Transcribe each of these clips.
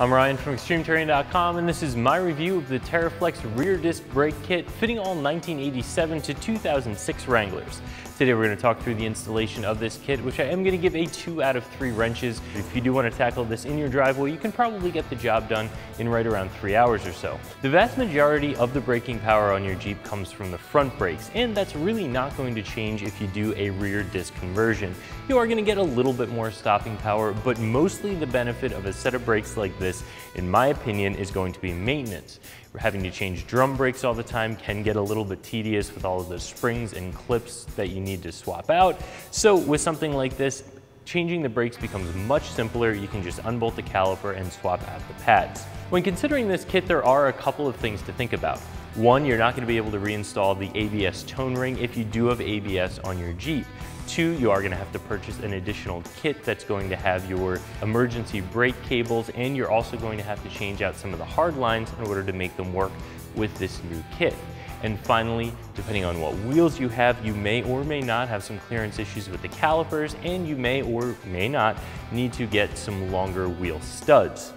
I'm Ryan from extremeterrain.com, and this is my review of the TeraFlex rear disc brake kit fitting all 1987 to 2006 Wranglers. Today we're going to talk through the installation of this kit, which I am going to give a 2 out of 3 wrenches. If you do want to tackle this in your driveway, you can probably get the job done in right around 3 hours or so. The vast majority of the braking power on your Jeep comes from the front brakes, and that's really not going to change if you do a rear disc conversion. You are going to get a little bit more stopping power, but mostly the benefit of a set of brakes like this, in my opinion, is going to be maintenance. Having to change drum brakes all the time can get a little bit tedious with all of those springs and clips that you need to swap out. So with something like this, changing the brakes becomes much simpler. You can just unbolt the caliper and swap out the pads. When considering this kit, there are a couple of things to think about. One, you're not going to be able to reinstall the ABS tone ring if you do have ABS on your Jeep. Two, you are going to have to purchase an additional kit that's going to have your emergency brake cables, and you're also going to have to change out some of the hard lines in order to make them work with this new kit. And finally, depending on what wheels you have, you may or may not have some clearance issues with the calipers, and you may or may not need to get some longer wheel studs.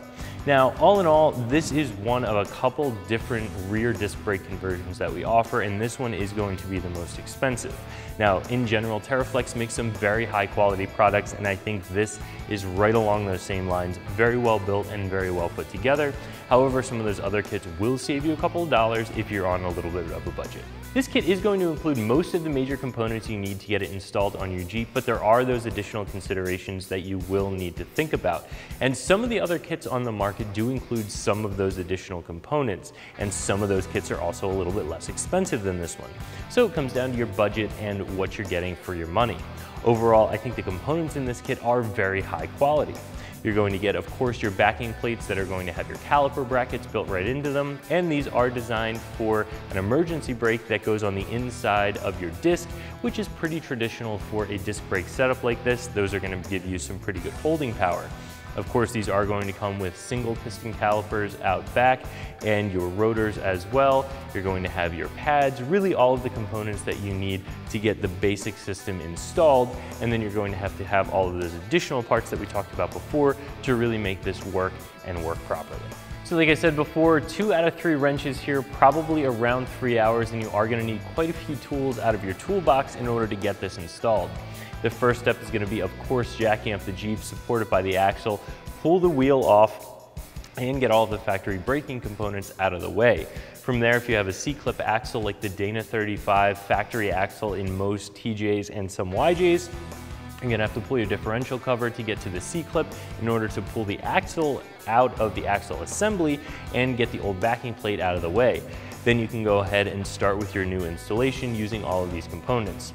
Now, all in all, this is one of a couple different rear disc brake conversions that we offer, and this one is going to be the most expensive. Now, in general, TeraFlex makes some very high quality products, and I think this is right along those same lines, very well built and very well put together. However, some of those other kits will save you a couple of dollars if you're on a little bit of a budget. This kit is going to include most of the major components you need to get it installed on your Jeep, but there are those additional considerations that you will need to think about. And some of the other kits on the market do include some of those additional components, and some of those kits are also a little bit less expensive than this one. So it comes down to your budget and what you're getting for your money. Overall, I think the components in this kit are very high quality. You're going to get, of course, your backing plates that are going to have your caliper brackets built right into them, and these are designed for an emergency brake that goes on the inside of your disc, which is pretty traditional for a disc brake setup like this. Those are going to give you some pretty good holding power. Of course, these are going to come with single piston calipers out back and your rotors as well. You're going to have your pads, really all of the components that you need to get the basic system installed. And then you're going to have all of those additional parts that we talked about before to really make this work and work properly. So like I said before, 2 out of 3 wrenches here, probably around 3 hours, and you are going to need quite a few tools out of your toolbox in order to get this installed. The first step is going to be, of course, jacking up the Jeep, supported by the axle, pull the wheel off, and get all of the factory braking components out of the way. From there, if you have a C-clip axle like the Dana 35 factory axle in most TJs and some YJs, you're going to have to pull your differential cover to get to the C-clip in order to pull the axle out of the axle assembly and get the old backing plate out of the way. Then you can go ahead and start with your new installation using all of these components.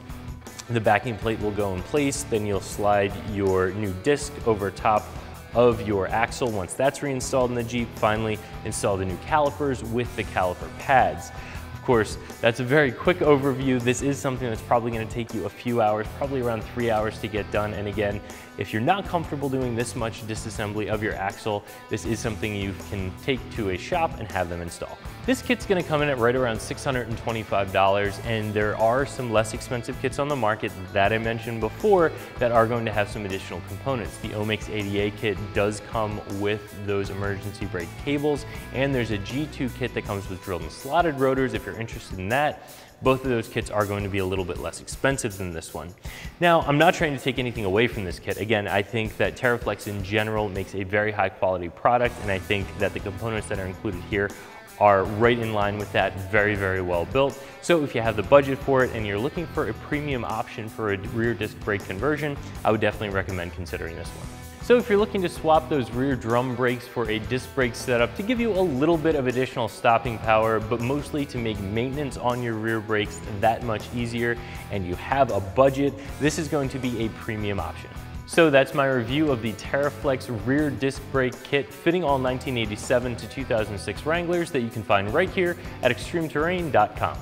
The backing plate will go in place, then you'll slide your new disc over top of your axle. Once that's reinstalled in the Jeep, finally install the new calipers with the caliper pads. Of course, that's a very quick overview. This is something that's probably going to take you a few hours, probably around 3 hours to get done. And again, if you're not comfortable doing this much disassembly of your axle, this is something you can take to a shop and have them install. This kit's going to come in at right around $625, and there are some less expensive kits on the market that I mentioned before that are going to have some additional components. The O-Max ADA kit does come with those emergency brake cables, and there's a G2 kit that comes with drilled and slotted rotors if you're interested in that. Both of those kits are going to be a little bit less expensive than this one. Now, I'm not trying to take anything away from this kit. Again, I think that TeraFlex in general makes a very high quality product, and I think that the components that are included here are right in line with that, very, very well built. So if you have the budget for it and you're looking for a premium option for a rear disc brake conversion, I would definitely recommend considering this one. So if you're looking to swap those rear drum brakes for a disc brake setup to give you a little bit of additional stopping power, but mostly to make maintenance on your rear brakes that much easier, and you have a budget, this is going to be a premium option. So that's my review of the TeraFlex rear disc brake kit fitting all 1987 to 2006 Wranglers that you can find right here at extremeterrain.com.